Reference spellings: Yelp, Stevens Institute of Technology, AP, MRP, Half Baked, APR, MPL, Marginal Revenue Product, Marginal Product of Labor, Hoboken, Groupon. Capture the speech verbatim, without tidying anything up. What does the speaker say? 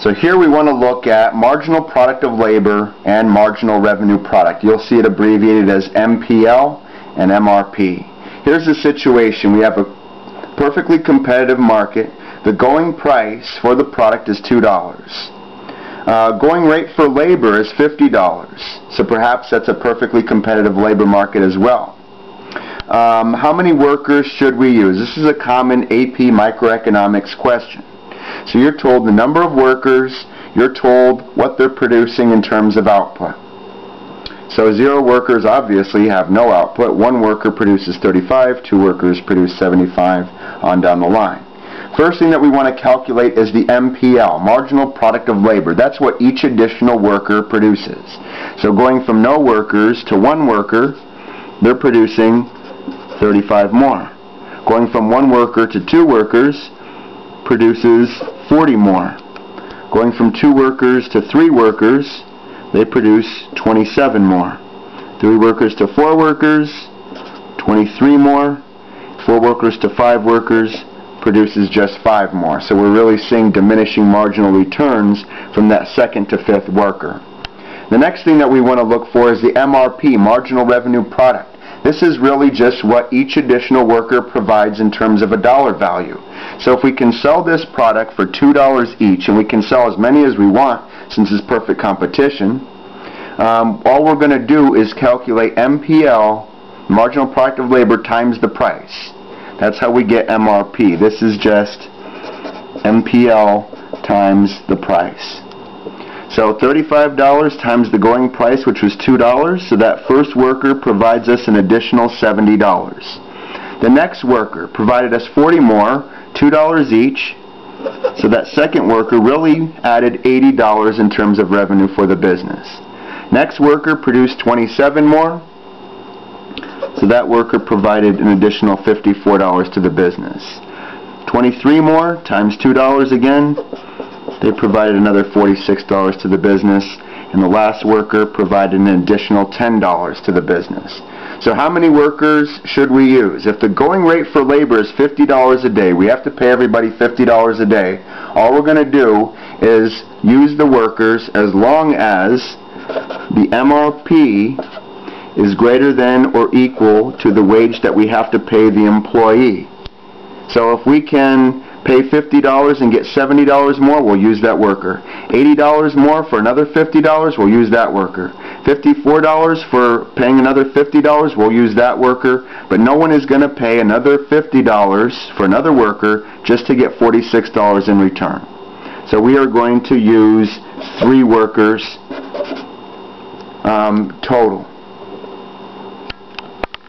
So here we want to look at marginal product of labor and marginal revenue product. You'll see it abbreviated as M P L and M R P. Here's the situation. We have a perfectly competitive market. The going price for the product is two dollars. Uh, going rate for labor is fifty dollars. So perhaps that's a perfectly competitive labor market as well. Um, how many workers should we use? This is a common A P microeconomics question. So you're told the number of workers, you're told what they're producing in terms of output. So zero workers obviously have no output. One worker produces thirty-five, two workers produce seventy-five, on down the line. First thing that we want to calculate is the M P L, marginal product of labor. That's what each additional worker produces. So going from no workers to one worker, they're producing thirty-five more. Going from one worker to two workers, produces forty more. Going from two workers to three workers, they produce twenty-seven more. Three workers to four workers, twenty-three more. Four workers to five workers produces just five more. So we're really seeing diminishing marginal returns from that second to fifth worker. The next thing that we want to look for is the M R P, marginal revenue product. This is really just what each additional worker provides in terms of a dollar value. So if we can sell this product for two dollars each, and we can sell as many as we want since it's perfect competition, um, all we're going to do is calculate M P L, marginal product of labor, times the price. That's how we get M R P. This is just M P L times the price. So thirty-five dollars times the going price, which was two dollars, so that first worker provides us an additional seventy dollars. The next worker provided us forty more, two dollars each, so that second worker really added eighty dollars in terms of revenue for the business. Next worker produced twenty-seven more, so that worker provided an additional fifty-four dollars to the business. twenty-three more times two dollars again, they provided another forty-six dollars to the business, and the last worker provided an additional ten dollars to the business. So how many workers should we use? If the going rate for labor is fifty dollars a day, we have to pay everybody fifty dollars a day. All we're going to do is use the workers as long as the M R P is greater than or equal to the wage that we have to pay the employee. So if we can pay fifty dollars and get seventy dollars more, we'll use that worker. eighty dollars more for another fifty dollars, we'll use that worker. fifty-four dollars for paying another fifty dollars, we'll use that worker. But no one is going to pay another fifty dollars for another worker just to get forty-six dollars in return. So we are going to use three workers um, total.